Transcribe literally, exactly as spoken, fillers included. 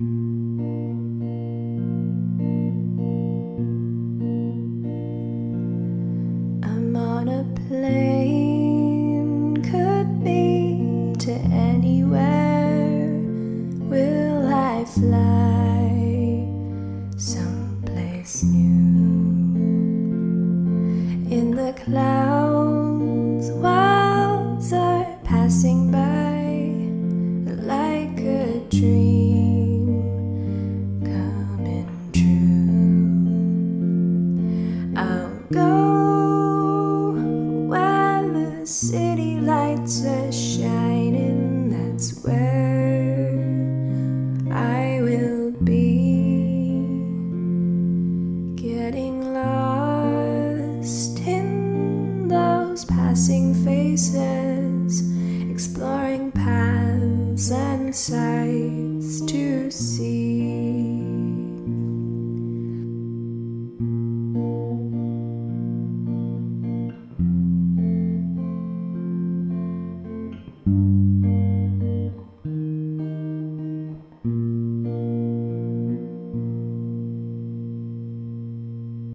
I'm on a plane, could be to anywhere. Will I fly someplace new? In the clouds, worlds are passing by like a dream. Go where the city lights are shining, that's where I will be. Getting lost in those passing faces, exploring paths and sights to see.